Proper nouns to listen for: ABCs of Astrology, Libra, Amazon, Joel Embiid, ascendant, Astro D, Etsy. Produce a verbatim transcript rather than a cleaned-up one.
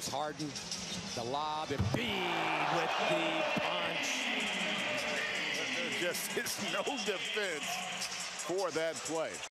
Here's Harden, the lob, Embiid with the punch. There just is no defense for that play.